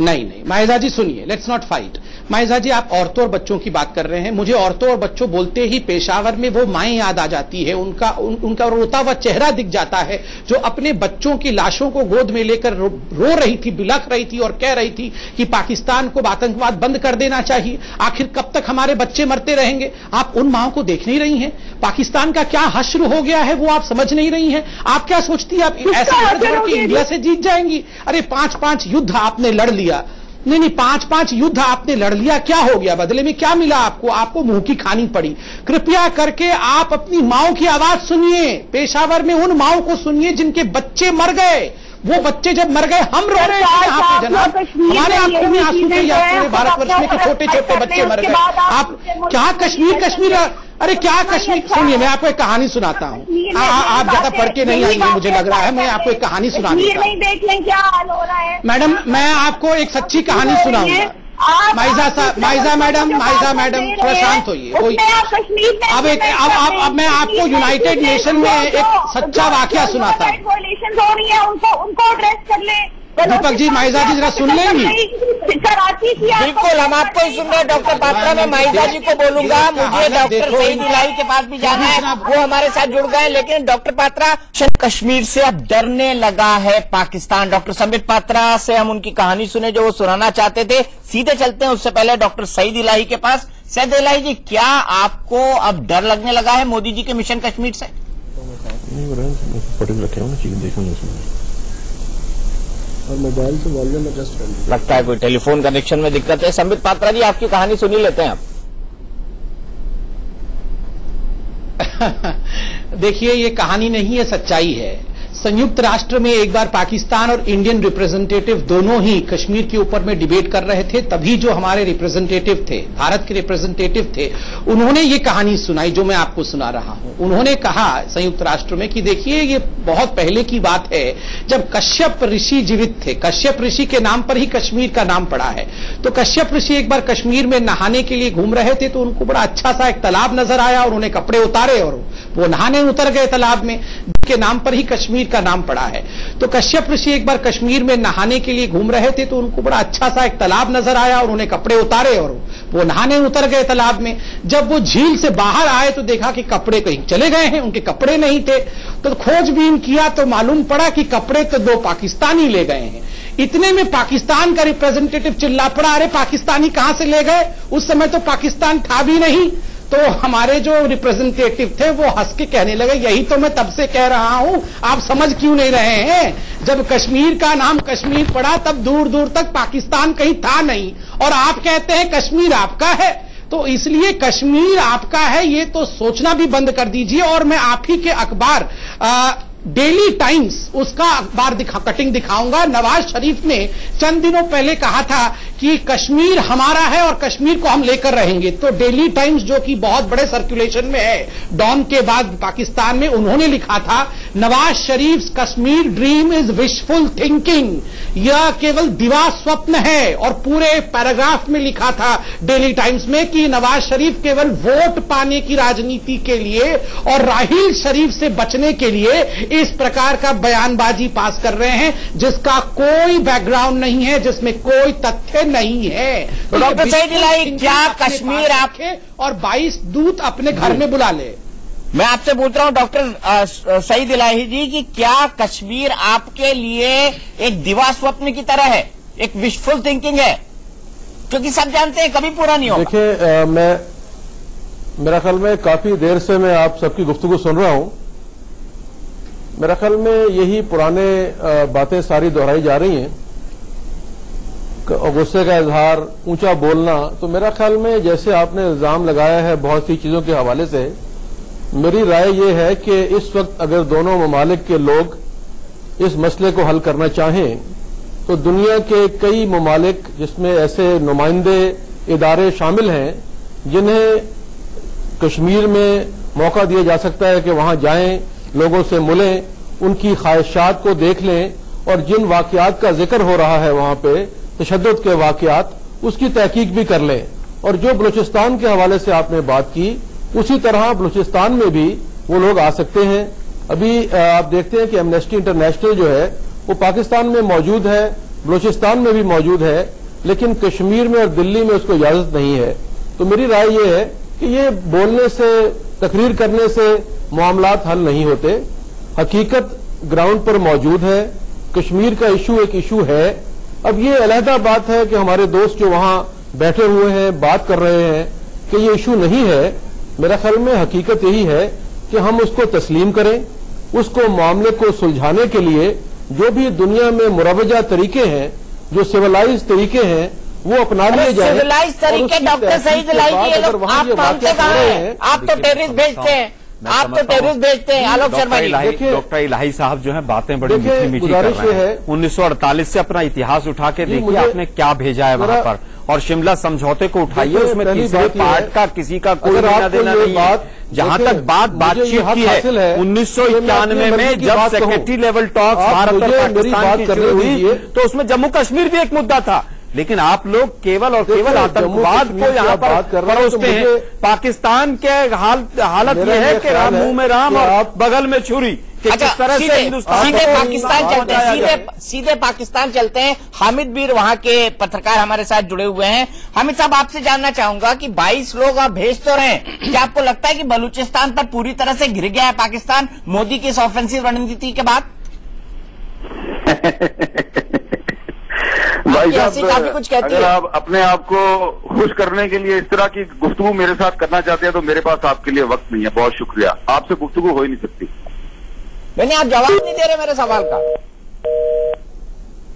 नहीं नहीं माइजा जी सुनिए, let's not fight. Maiza ji आप औरतों और बच्चों की बात कर रहे हैं, मुझे औरतों और बच्चों बोलते ही पेशावर में वो माएँ याद आ जाती है, उनका उन, उनका रोता हुआ चेहरा दिख जाता है जो अपने बच्चों की लाशों को गोद में लेकर रो, रो रही थी, बिलख रही थी और कह रही थी कि पाकिस्तान को आतंकवाद बंद कर देना चाहिए, आखिर कब तक हमारे बच्चे मरते रहेंगे। आप उन माओं को देख नहीं रही हैं, पाकिस्तान का क्या हश्र हो गया है वो आप समझ नहीं रही हैं। आप क्या सोचती है आप ऐसा इंडिया से जीत जाएंगी? अरे पांच पांच युद्ध आपने लड़ लिया, नहीं नहीं पांच पांच युद्ध आपने लड़ लिया, क्या हो गया, बदले में क्या मिला आपको? आपको मुंह की खानी पड़ी। कृपया करके आप अपनी माओ की आवाज सुनिए, पेशावर में उन माओ को सुनिए जिनके बच्चे मर गए। वो बच्चे जब मर गए हम रो रहे हैं यहाँ पे जनाब, हमारे आंखों में आंसू थे या पूरे भारतवर्ष में के छोटे छोटे बच्चे मर गए। आप क्या कश्मीर कश्मीर अरे क्या कश्मीर, सुनिए मैं आपको एक कहानी सुनाता हूँ, आप ज्यादा पढ़ के नहीं आएंगे मुझे लग रहा है, मैं आपको एक कहानी सुनाऊंगा मैडम, मैं आपको एक सच्ची कहानी सुनाऊंगा। माइजा साहब माइजा मैडम माइजा मैडम थोड़ा शांत होइए। अब एक अब अब अब मैं आपको यूनाइटेड नेशन में एक सच्चा वाकया सुनाता हूँ। दीपक जी माइजा जी जरा सुन लेंगी, बिल्कुल हम आपको ही सुन रहे हैं डॉक्टर पात्रा, में माइजा जी को बोलूंगा, मुझे डॉक्टर सईद इलाही के पास भी जाना है, वो हमारे साथ जुड़ गए। लेकिन डॉक्टर पात्रा, कश्मीर से अब डरने लगा है पाकिस्तान। डॉक्टर संबित पात्रा से हम उनकी कहानी सुने जो वो सुनाना चाहते थे, सीधे चलते हैं उससे पहले डॉक्टर सईद इलाही के पास। सईद इलाही जी, क्या आपको अब डर लगने लगा है मोदी जी के मिशन कश्मीर से? और मोबाइल से वॉल्यूम एडजस्ट कर लीजिए, लगता है कोई टेलीफोन कनेक्शन में दिक्कत है। संबित पात्रा जी, आपकी कहानी सुनी लेते हैं आप। देखिए ये कहानी नहीं है, सच्चाई है। संयुक्त राष्ट्र में एक बार पाकिस्तान और इंडियन रिप्रेजेंटेटिव दोनों ही कश्मीर के ऊपर में डिबेट कर रहे थे, तभी जो हमारे रिप्रेजेंटेटिव थे, भारत के रिप्रेजेंटेटिव थे, उन्होंने ये कहानी सुनाई जो मैं आपको सुना रहा हूं। उन्होंने कहा संयुक्त राष्ट्र में कि देखिए ये बहुत पहले की बात है जब कश्यप ऋषि जीवित थे, कश्यप ऋषि के नाम पर ही कश्मीर का नाम पड़ा है। तो कश्यप ऋषि एक बार कश्मीर में नहाने के लिए घूम रहे थे, तो उनको बड़ा अच्छा सा एक तालाब नजर आया, उन्होंने कपड़े उतारे और वो नहाने उतर गए तालाब में, के नाम पर ही कश्मीर का नाम पड़ा है। तो कश्यप ऋषि एक बार कश्मीर में नहाने के लिए घूम रहे थे, तो उनको बड़ा अच्छा सा एक तालाब नजर आया, उन्होंने कपड़े उतारे और वो नहाने उतर गए तालाब में। जब वो झील से बाहर आए तो देखा कि कपड़े कहीं चले गए हैं, उनके कपड़े नहीं थे। तो खोजबीन किया तो मालूम पड़ा कि कपड़े तो दो पाकिस्तानी ले गए हैं। इतने में पाकिस्तान का रिप्रेजेंटेटिव चिल्ला पड़ा, अरे पाकिस्तानी कहां से ले गए, उस समय तो पाकिस्तान था भी नहीं। तो हमारे जो रिप्रेजेंटेटिव थे वो हंस के कहने लगे, यही तो मैं तब से कह रहा हूं, आप समझ क्यों नहीं रहे हैं, जब कश्मीर का नाम कश्मीर पड़ा तब दूर दूर तक पाकिस्तान कहीं था नहीं, और आप कहते हैं कश्मीर आपका है। तो इसलिए कश्मीर आपका है ये तो सोचना भी बंद कर दीजिए। और मैं आप ही के अखबार डेली टाइम्स, उसका अखबार दिखा कटिंग दिखाऊंगा। नवाज शरीफ ने चंद दिनों पहले कहा था कि कश्मीर हमारा है और कश्मीर को हम लेकर रहेंगे। तो डेली टाइम्स जो कि बहुत बड़े सर्कुलेशन में है डॉन के बाद पाकिस्तान में, उन्होंने लिखा था Nawaz Sharif Kashmir dream is wishful thinking, यह केवल दिवा स्वप्न है। और पूरे पैराग्राफ में लिखा था डेली टाइम्स में कि नवाज शरीफ केवल वोट पाने की राजनीति के लिए और राहिल शरीफ से बचने के लिए इस प्रकार का बयानबाजी पास कर रहे हैं जिसका कोई बैकग्राउंड नहीं है, जिसमें कोई तथ्य नहीं है। तो डॉक्टर सईद इलाही, क्या कश्मीर आपके और बाईस दूत अपने घर में बुला ले? मैं आपसे पूछ रहा हूं डॉक्टर सईद इलाही जी कि क्या कश्मीर आपके लिए एक दिवा स्वप्न की तरह है, एक विशफुल थिंकिंग है, क्योंकि सब जानते हैं कभी पूरा नहीं होगा। देखिए मैं, मेरा ख्याल में काफी देर से मैं आप सबकी गुफ्तगू सुन रहा हूं, मेरा ख्याल में यही पुराने बातें सारी दोहराई जा रही हैं, गुस्से का इजहार, ऊंचा बोलना। तो मेरा ख्याल में जैसे आपने इल्जाम लगाया है बहुत सी चीजों के हवाले से, मेरी राय यह है कि इस वक्त अगर दोनों ममालिक के लोग इस मसले को हल करना चाहें तो दुनिया के कई ममालिक जिसमें ऐसे नुमाइंदे इदारे शामिल हैं जिन्हें कश्मीर में मौका दिया जा सकता है कि वहां जाएं, लोगों से मिलें, उनकी ख्वाहिशात को देख लें और जिन वाकयात का जिक्र हो रहा है वहां पे तशद्दुद के वाकयात, उसकी तहकीक भी कर लें। और जो बलूचिस्तान के हवाले से आपने बात की, उसी तरह बलूचिस्तान में भी वो लोग आ सकते हैं। अभी आप देखते हैं कि एमनेस्टी इंटरनेशनल जो है वो पाकिस्तान में मौजूद है, बलूचिस्तान में भी मौजूद है, लेकिन कश्मीर में और दिल्ली में उसको इजाजत नहीं है। तो मेरी राय यह है कि ये बोलने से, तकरीर करने से मामलात हल नहीं होते। हकीकत ग्राउंड पर मौजूद है। कश्मीर का इशू एक इशू है। अब ये अलहदा बात है कि हमारे दोस्त जो वहां बैठे हुए हैं बात कर रहे हैं कि ये इशू नहीं है। मेरा ख्याल में हकीकत यही है कि हम उसको तस्लीम करें, उसको मामले को सुलझाने के लिए जो भी दुनिया में मुरवजा तरीके हैं, जो सिविलाइज तरीके हैं, वो अपना लिए जाए। सिविलाइज तरीके डॉक्टर सईद इलाही के लोग आप मानते कहां हैं? आप तो टेररिस्ट भेजते हैं, आप तो टेररिस्ट भेजते हैं। आलोक शर्मा जी, डॉक्टर इलाही साहब जो हैं बातें बड़ी मीठी मीठी कर रहे हैं। उन्नीस सौ अड़तालीस से अपना इतिहास उठा के देखिए आपने क्या भेजा है वहाँ पर, और शिमला समझौते को उठाइए, उसमें तीसरे पार्ट का किसी का कोई लेना देना नहीं है। जहाँ तक बात बातचीत की है, उन्नीस सौ इक्यानवे में जब सेक्रेटरी लेवल टॉक्स भारत और पाकिस्तान की शुरू हुई तो उसमें जम्मू कश्मीर भी एक मुद्दा था, लेकिन आप लोग केवल और केवल आतंकवाद को यहाँ पर परोसते हैं। पाकिस्तान के हाल, हालत यह है कि राम मुंह में राम और बगल में छुरी। अच्छा, सीधे, सीधे पाकिस्तान चलते हैं, सीधे सीधे पाकिस्तान चलते हैं। हामिद मीर वहाँ के पत्रकार हमारे साथ जुड़े हुए हैं। हामिद साहब, आपसे जानना चाहूंगा कि बाईस लोग आप भेज तो रहे हैं, क्या आपको लगता है कि बलूचिस्तान पर पूरी तरह से घिर गया है पाकिस्तान मोदी की इस ऑफेंसिव रणनीति के बाद? काफी कुछ कहती है। आप अपने आप को खुश करने के लिए इस तरह की गुफ्तगू मेरे साथ करना चाहते हैं तो मेरे पास आपके लिए वक्त नहीं है। बहुत शुक्रिया, आपसे गुफ्तगू हो ही नहीं सकती। मैंने आप जवाब नहीं दे रहे मेरे सवाल का।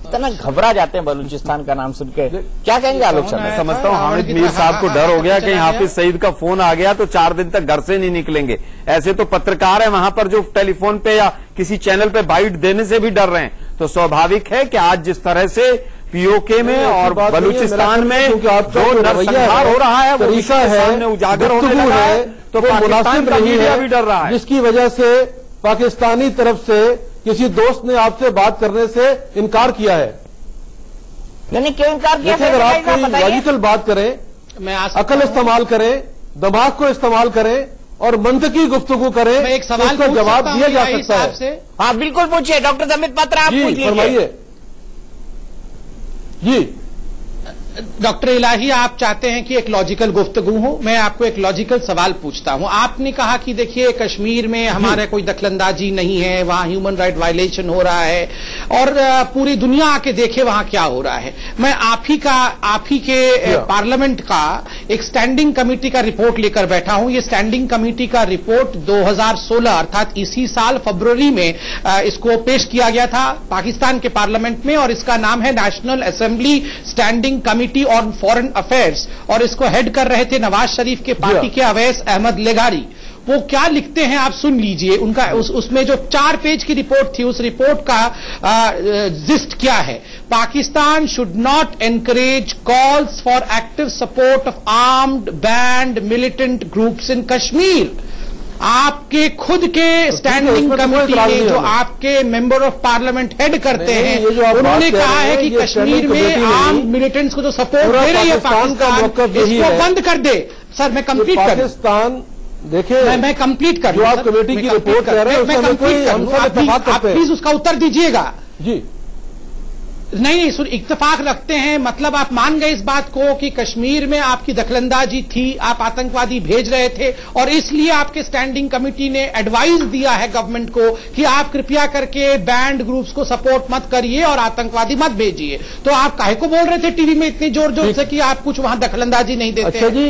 इतना घबरा जाते हैं बलूचिस्तान का नाम सुनकर। क्या कहेंगे आलोक शर्मा? मैं समझता हूँ हामिद मीर साहब को डर हो गया कि हाफिज सईद का फोन आ गया तो चार दिन तक घर से नहीं निकलेंगे। ऐसे तो पत्रकार हैं वहां पर जो टेलीफोन पे या किसी चैनल पे बाइट देने से भी डर रहे हैं। तो स्वाभाविक है कि आज जिस तरह से पीओके में और बलूचिस्तान में जो नरसंहार हो रहा है वो ईशा है, उजागर होने लगा है, तो पाकिस्तान का मीडिया भी डर रहा है, जिसकी वजह से पाकिस्तानी तरफ से किसी दोस्त ने आपसे बात करने से इनकार किया है। यानी क्यों इनकार किया? अगर आप कोई लॉजिकल बात करें, अकल इस्तेमाल करें, दिमाग को इस्तेमाल करें और मंतकी गुफ्तगू करें, एक सवाल का जवाब दिया जा सकता है। हाँ बिल्कुल, पूछिए डॉक्टर संबित पात्रा, आप फरमाइए। जी डॉक्टर इलाही, आप चाहते हैं कि एक लॉजिकल गुफ्तगू हो, मैं आपको एक लॉजिकल सवाल पूछता हूं। आपने कहा कि देखिए कश्मीर में हमारा कोई दखलंदाजी नहीं है, वहां ह्यूमन राइट वायलेशन हो रहा है और पूरी दुनिया आके देखे वहां क्या हो रहा है। मैं आप ही का आप ही के पार्लियामेंट का एक स्टैंडिंग कमेटी का रिपोर्ट लेकर बैठा हूं। ये स्टैंडिंग कमेटी का रिपोर्ट दो हजार सोलह अर्थात इसी साल फरवरी में इसको पेश किया गया था पाकिस्तान के पार्लियामेंट में, और इसका नाम है national assembly standing committee on foreign affairs, और इसको हेड कर रहे थे नवाज शरीफ के पार्टी के अवैस अहमद लेगारी। वो क्या लिखते हैं आप सुन लीजिए। उनका उस, उसमें जो चार पेज की रिपोर्ट थी, उस रिपोर्ट का जिस्ट क्या है। Pakistan should not encourage calls for active support of armed band militant groups in Kashmir. आपके खुद के स्टैंडिंग कमेटी में जो आपके मेंबर ऑफ पार्लियामेंट हेड करते हैं, उन्होंने कहा है कि कश्मीर में आम मिलिटेंट्स को जो सपोर्ट दे रही है पाकिस्तान, इसको बंद कर दे। सर मैं कंप्लीट कर पाकिस्तान देखिए मैं, मैं कंप्लीट कर रहा हूँ कमेटी की रिपोर्ट कर रहे हैं, मैं कंप्लीट करूँ, आप प्लीज उसका उत्तर दीजिएगा। जी नहीं नहीं सुन, इत्तेफाक रखते हैं, मतलब आप मान गए इस बात को कि कश्मीर में आपकी दखलंदाजी थी, आप आतंकवादी भेज रहे थे और इसलिए आपके स्टैंडिंग कमेटी ने एडवाइस दिया है गवर्नमेंट को कि आप कृपया करके बैंड ग्रुप्स को सपोर्ट मत करिए और आतंकवादी मत भेजिए। तो आप काहे को बोल रहे थे टीवी में इतनी जोर जोर से कि आप कुछ वहां दखलंदाजी नहीं देते? अच्छा जी,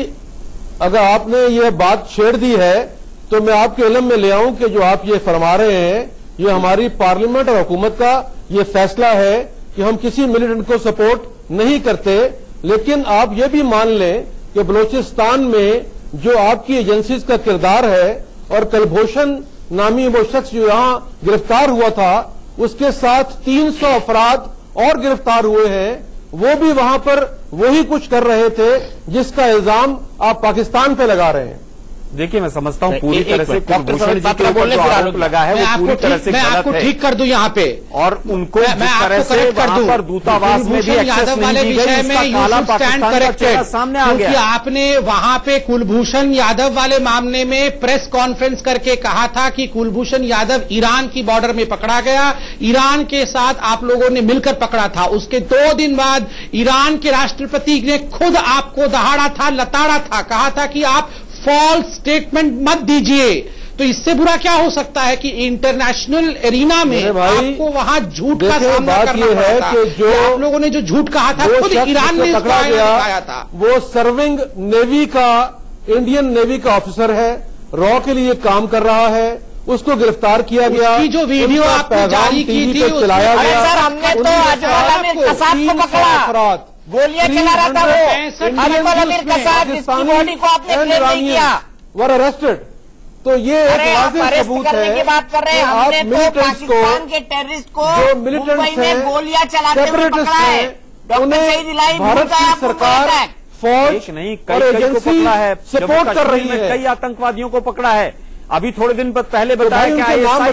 अगर आपने ये बात छेड़ दी है तो मैं आपके इल्म में ले आऊं कि जो आप ये फरमा रहे हैं ये हमारी पार्लियामेंट और हुकूमत का ये फैसला है कि हम किसी मिलिटेंट को सपोर्ट नहीं करते। लेकिन आप ये भी मान लें कि बलूचिस्तान में जो आपकी एजेंसीज का किरदार है और कुलभूषण नामी वो शख्स जो यहाँ गिरफ्तार हुआ था, उसके साथ तीन सौ अफराद और गिरफ्तार हुए हैं, वो भी वहां पर वही कुछ कर रहे थे जिसका इल्जाम आप पाकिस्तान पे लगा रहे हैं। देखिए मैं समझता हूँ पूरी तरह से कुलभूषण जी के ऊपर जो आरोप लगा है वो पूरी तरह से गलत है, ठीक कर दूं यहाँ पे, और उनको जिस तरह से वहाँ पर दूतावास में भी एक्सेस नहीं दी गई इसका काला पाकिस्तान का चेहरा सामने आ गया। आपने वहाँ पे कुलभूषण यादव वाले मामले में प्रेस कॉन्फ्रेंस करके कहा था कि कुलभूषण यादव ईरान की बॉर्डर में पकड़ा गया, ईरान के साथ आप लोगों ने मिलकर पकड़ा था। उसके दो दिन बाद ईरान के राष्ट्रपति ने खुद आपको दहाड़ा था, लताड़ा था, कहा था कि आप फॉल्स स्टेटमेंट मत दीजिए। तो इससे बुरा क्या हो सकता है कि इंटरनेशनल एरिना में आपको वहां झूठ का सामना करना पड़ा था। जो आप लोगों ने जो झूठ कहा था खुद ईरान ने पकड़ा गया था, वो सर्विंग नेवी का, इंडियन नेवी का ऑफिसर है, रॉ के लिए काम कर रहा है, उसको गिरफ्तार किया गया। जो वीडियो आपने जारी की थी हमने तो अजवाला में कसाब को पकड़ा, गोलियां चला रहा था वो अजवाला में कसाब, जिसकी बॉडी को आपने क्लेम नहीं किया, वर अरेस्टेड। तो ये सबूत है की बात कर रहे हैं, हमने तो पाकिस्तान के टेररिस्ट को मुंबई में गोलियां चलाते हुए पकड़ा है। डॉक्टर सईद इलाही का सरकार फौज नहीं कई एजेंसी सपोर्ट कर रही है, कई आतंकवादियों को पकड़ा है। अभी थोड़े दिन पहले बताया कि आईएसआई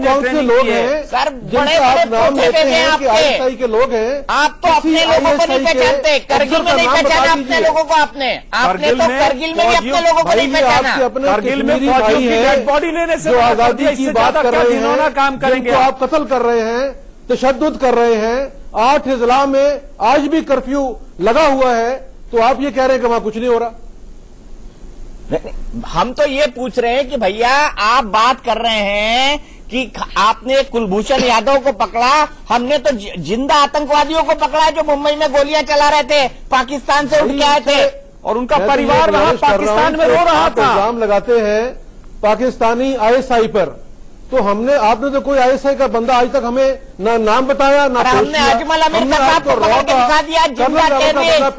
कौन से लोग हैं, सर बड़े बड़े पोते पे हैं आपके, आईएसआई के लोग हैं। आप तो अपने लोगों को नहीं पहचानते, करगिल में नहीं पहचाना अपने लोगों को आपने, आपने तो करगिल में भी अपने लोगों को नहीं पहचाना। करगिल में फौजियों की डेड बॉडी लेने से आजादी की बात कर रहे हैं, काम करेंगे आप, कत्ल कर रहे हैं, तशद्दुद कर रहे हैं, आठ जिला में आज भी कर्फ्यू लगा हुआ है, तो आप ये कह रहे हैं कि वहाँ कुछ नहीं हो रहा। हम तो ये पूछ रहे हैं कि भैया आप बात कर रहे हैं कि आपने कुलभूषण यादव को पकड़ा, हमने तो जिंदा आतंकवादियों को पकड़ा जो मुंबई में गोलियां चला रहे थे, पाकिस्तान से उठ के आए थे, और उनका परिवार वहां पाकिस्तान में रो रहा था। इल्जाम लगाते हैं पाकिस्तानी आईएसआई पर, तो हमने, आपने तो कोई आईएसआई का बंदा आज तक हमें ना नाम बताया ना हमने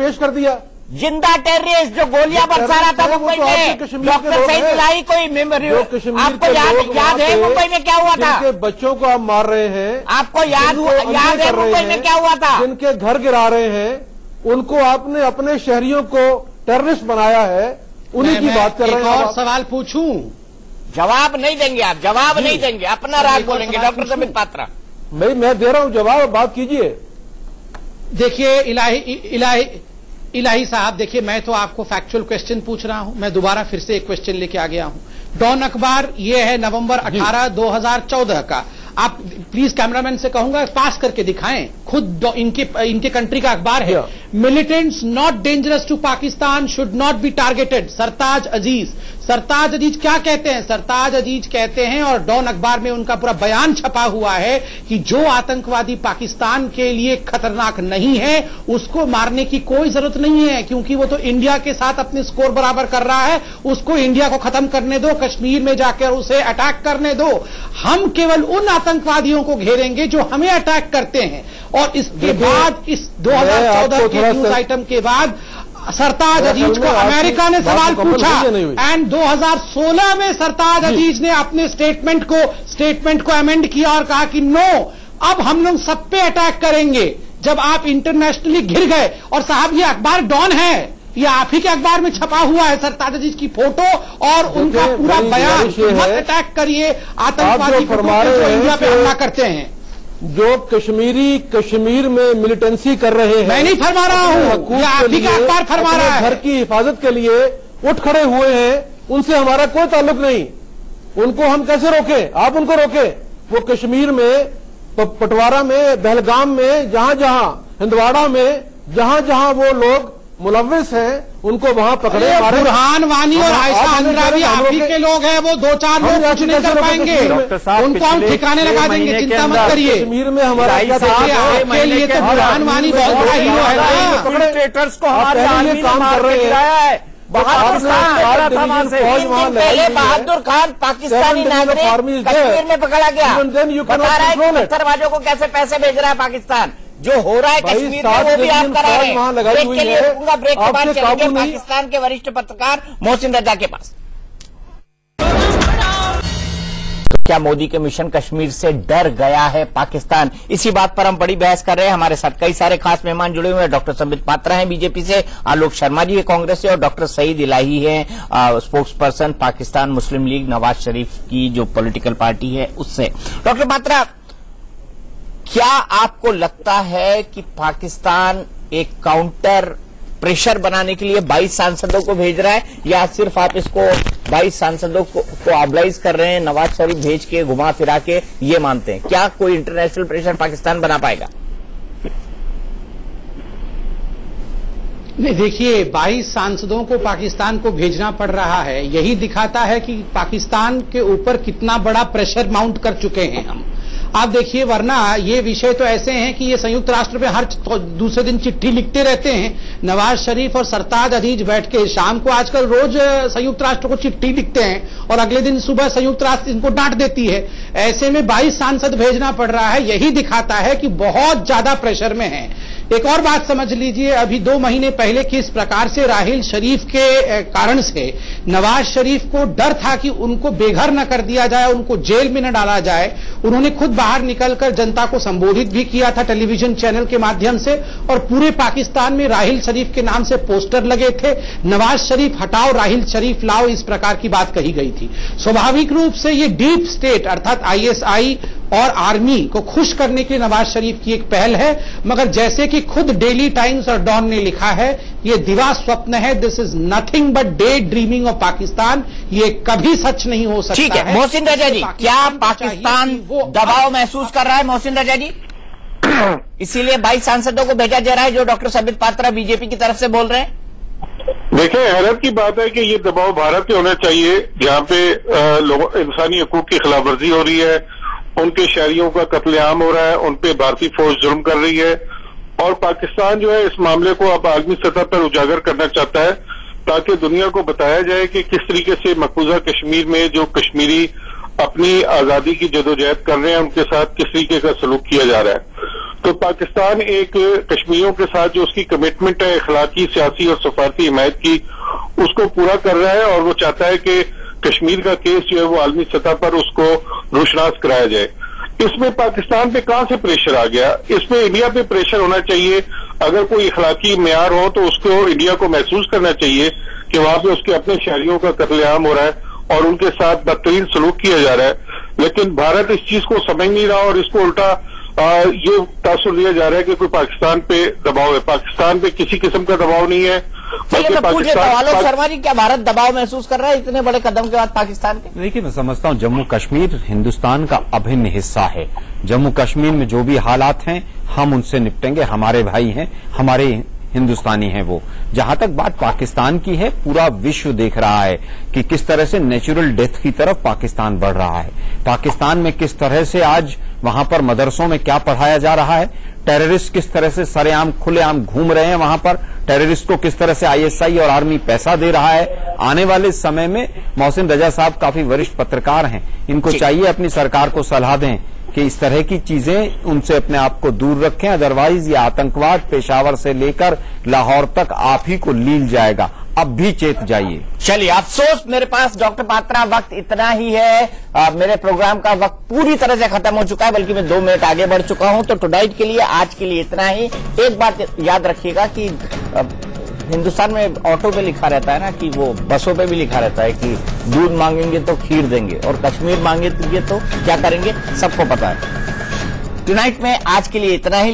पेश कर दिया। जिंदा टेररिस्ट जो गोलियां बरसा रहा था मुंबई में, डॉक्टर सईद इलाही कोई मेमोरी आपको याद है मुंबई में क्या हुआ था? बच्चों को आप मार रहे हैं, आपको याद याद है मुंबई में क्या हुआ था? जिनके घर गिरा रहे हैं उनको आपने अपने शहरियों को टेररिस्ट बनाया है, उन्हीं की बात कर रहे हैं। और सवाल पूछूं, जवाब नहीं देंगे आप, जवाब नहीं देंगे, अपना राग बोलेंगे डॉक्टर संबित पात्रा। भाई मैं दे रहा हूँ जवाब, बात कीजिए। देखिए इलाही इलाही इलाही साहब, देखिए मैं तो आपको फैक्चुअल क्वेश्चन पूछ रहा हूं, मैं दोबारा फिर से एक क्वेश्चन लेके आ गया हूं। डॉन अखबार ये है नवंबर अठारह दो हज़ार चौदह का, आप प्लीज कैमरामैन से कहूंगा पास करके दिखाएं, खुद इनके इनके कंट्री का अखबार है। Militants not dangerous to Pakistan should not be targeted, Sartaj Aziz. Sartaj Aziz क्या कहते हैं? सरताज अजीज कहते हैं, और डॉन अखबार में उनका पूरा बयान छपा हुआ है कि जो आतंकवादी पाकिस्तान के लिए खतरनाक नहीं है उसको मारने की कोई जरूरत नहीं है, क्योंकि वो तो इंडिया के साथ अपने स्कोर बराबर कर रहा है, उसको इंडिया को खत्म करने दो, कश्मीर में जाकर उसे अटैक करने दो। हम केवल उन आतंकवादियों को घेरेंगे जो हमें अटैक करते हैं। और इसके बाद इस दो हजार चौदह के न्यूज आइटम के बाद सरताज अजीज को अमेरिका ने सवाल पूछा, एंड दो हज़ार सोलह में सरताज अजीज ने अपने स्टेटमेंट को स्टेटमेंट को अमेंड किया और कहा कि नो, अब हम लोग सब पे अटैक करेंगे। जब आप इंटरनेशनली घिर गए, और साहब ये अखबार डॉन है, ये आप ही के अखबार में छपा हुआ है, सरताज अजीज की फोटो और उनका पूरा बयान, मत अटैक करिए आतंकवादी जो इंडिया पे हमला करते हैं, जो कश्मीरी कश्मीर में मिलिटेंसी कर रहे हैं। मैं नहीं फरमा रहा हूँ, आपकी का अखबार फरमा रहा है। घर की हिफाजत के लिए उठ खड़े हुए हैं, उनसे हमारा कोई ताल्लुक नहीं, उनको हम कैसे रोके? आप उनको रोके। वो कश्मीर में, पटवारा में, पहलगाम में, जहां जहां हिंदवाड़ा में, जहां जहां वो लोग मुलविस हैं, उनको वहां पकड़े। बुरहान वानी और आयशा अंद्रावी आप ही के लोग हैं, वो दो चार लोग कुछ नहीं कर पाएंगे, उनको हम ठिकाने लगा देंगे, चिंता मत करिए। कश्मीर में हमारा आपके लिए तो बुरहान वानी बहुत बड़ा हीरो है, ट्रेटर्स को हमारे काम कर रहे हैं। पहले बहादुर खान पाकिस्तानी नागरिक कश्मीर में पकड़ा गया, बता रहा है पत्थरबाजों को कैसे पैसे भेज रहा है पाकिस्तान, जो हो रहा है कश्मीर में वो भी आप करा रहे हैं। ब्रेक के लिए रुकूंगा, ब्रेक के बाद चलेंगे पाकिस्तान के वरिष्ठ पत्रकार मोहसिन रजा के पास। क्या मोदी के मिशन कश्मीर से डर गया है पाकिस्तान? इसी बात पर हम बड़ी बहस कर रहे हैं। हमारे साथ कई सारे खास मेहमान जुड़े हुए हैं। डॉक्टर संबित पात्रा हैं बीजेपी से, आलोक शर्मा जी है कांग्रेस से, और डॉक्टर सईद इलाही हैं स्पोक्स पर्सन पाकिस्तान मुस्लिम लीग नवाज शरीफ की जो पॉलिटिकल पार्टी है उससे। डॉक्टर पात्रा, क्या आपको लगता है कि पाकिस्तान एक काउंटर प्रेशर बनाने के लिए बाईस सांसदों को भेज रहा है, या सिर्फ आप इसको बाईस सांसदों को, को ऑब्लाइज कर रहे हैं नवाज शरीफ भेज के घुमा फिरा के, ये मानते हैं? क्या कोई इंटरनेशनल प्रेशर पाकिस्तान बना पाएगा? नहीं, देखिए बाईस सांसदों को पाकिस्तान को भेजना पड़ रहा है, यही दिखाता है कि पाकिस्तान के ऊपर कितना बड़ा प्रेशर माउंट कर चुके हैं हम। आप देखिए, वरना ये विषय तो ऐसे हैं कि ये संयुक्त राष्ट्र में हर दूसरे दिन चिट्ठी लिखते रहते हैं। नवाज शरीफ और सरताज अजीज बैठ के शाम को आजकल रोज संयुक्त राष्ट्र को चिट्ठी लिखते हैं और अगले दिन सुबह संयुक्त राष्ट्र इनको डांट देती है। ऐसे में बाईस सांसद भेजना पड़ रहा है, यही दिखाता है कि बहुत ज्यादा प्रेशर में है। एक और बात समझ लीजिए, अभी दो महीने पहले किस प्रकार से राहिल शरीफ के कारण से नवाज शरीफ को डर था कि उनको बेघर न कर दिया जाए, उनको जेल में न डाला जाए। उन्होंने खुद बाहर निकलकर जनता को संबोधित भी किया था टेलीविजन चैनल के माध्यम से, और पूरे पाकिस्तान में राहिल शरीफ के नाम से पोस्टर लगे थे, नवाज शरीफ हटाओ राहिल शरीफ लाओ, इस प्रकार की बात कही गई थी। स्वाभाविक रूप से ये डीप स्टेट अर्थात आई एस आई और आर्मी को खुश करने के लिए नवाज शरीफ की एक पहल है। मगर जैसे कि खुद डेली टाइम्स और डॉन ने लिखा है, ये दिवा स्वप्न है, this is nothing but day dreaming of Pakistan, ये कभी सच नहीं हो सकता। ठीक है, मोहसिन रजा जी, क्या पाकिस्तान दबाव महसूस कर रहा है? मोहसिन रजा जी, इसीलिए बाईस सांसदों को भेजा जा रहा है जो डॉक्टर संबित पात्रा बीजेपी की तरफ से बोल रहे हैं। देखिए, हैरत की बात है कि ये दबाव भारत पे होना चाहिए, जहाँ पे लोगों इंसानी हकूक की खिलाफ वर्जी हो रही है, उनके शहरियों का कत्लेआम हो रहा है, उन पे भारतीय फौज जुर्म कर रही है, और पाकिस्तान जो है इस मामले को अब आलमी सतह पर उजागर करना चाहता है ताकि दुनिया को बताया जाए कि किस तरीके से मकबूजा कश्मीर में जो कश्मीरी अपनी आजादी की जदोजहद कर रहे हैं उनके साथ किस तरीके का सलूक किया जा रहा है। तो पाकिस्तान एक कश्मीरियों के साथ जो उसकी कमिटमेंट है इखलाकी, सियासी और सफारती हिमायत की, उसको पूरा कर रहा है, और वो चाहता है कि कश्मीर का केस जो है वो आलमी सतह पर उसको रोशनास कराया जाए। इसमें पाकिस्तान पे कहां से प्रेशर आ गया? इसमें इंडिया पे प्रेशर होना चाहिए। अगर कोई इखलाकी मेयार हो तो उसको इंडिया को महसूस करना चाहिए कि वहां पे उसके अपने शहरियों का कत्लेआम हो रहा है और उनके साथ बदतरीन सलूक किया जा रहा है, लेकिन भारत इस चीज को समझ नहीं रहा और इसको उल्टा आ, ये तासुर दिया जा रहा है कि कोई पाकिस्तान पे दबाव है। पाकिस्तान पे किसी किस्म का दबाव नहीं है। चलिए मैं पूछ लेता हूं आलोक शर्मा जी, क्या भारत दबाव महसूस कर रहा है इतने बड़े कदम के बाद पाकिस्तान के? देखिए, मैं समझता हूं जम्मू कश्मीर हिंदुस्तान का अभिन्न हिस्सा है। जम्मू कश्मीर में जो भी हालात हैं हम उनसे निपटेंगे, हमारे भाई हैं, हमारे हिंदुस्तानी हैं वो। जहां तक बात पाकिस्तान की है, पूरा विश्व देख रहा है कि किस तरह से नेचुरल डेथ की तरफ पाकिस्तान बढ़ रहा है। पाकिस्तान में किस तरह से आज वहां पर मदरसों में क्या पढ़ाया जा रहा है, टेररिस्ट किस तरह से सरेआम खुलेआम घूम रहे हैं वहां पर, टेररिस्ट को किस तरह से आई एस आई और आर्मी पैसा दे रहा है। आने वाले समय में मोहसिन रजा साहब काफी वरिष्ठ पत्रकार हैं, इनको चाहिए अपनी सरकार को सलाह दें कि इस तरह की चीजें उनसे अपने आप को दूर रखें, अदरवाइज ये आतंकवाद पेशावर से लेकर लाहौर तक आप ही को लील जाएगा। अब भी चेत जाइए। चलिए, अफसोस मेरे पास डॉक्टर पात्रा वक्त इतना ही है, आ, मेरे प्रोग्राम का वक्त पूरी तरह से खत्म हो चुका है, बल्कि मैं दो मिनट आगे बढ़ चुका हूं। तो टुनाइट के लिए, आज के लिए इतना ही। एक बात याद रखिएगा कि आ, हिंदुस्तान में ऑटो पे लिखा रहता है ना, कि वो बसों पे भी लिखा रहता है कि दूध मांगेंगे तो खीर देंगे, और कश्मीर मांगेंगे तो क्या करेंगे सबको पता है। टुनाइट में आज के लिए इतना ही।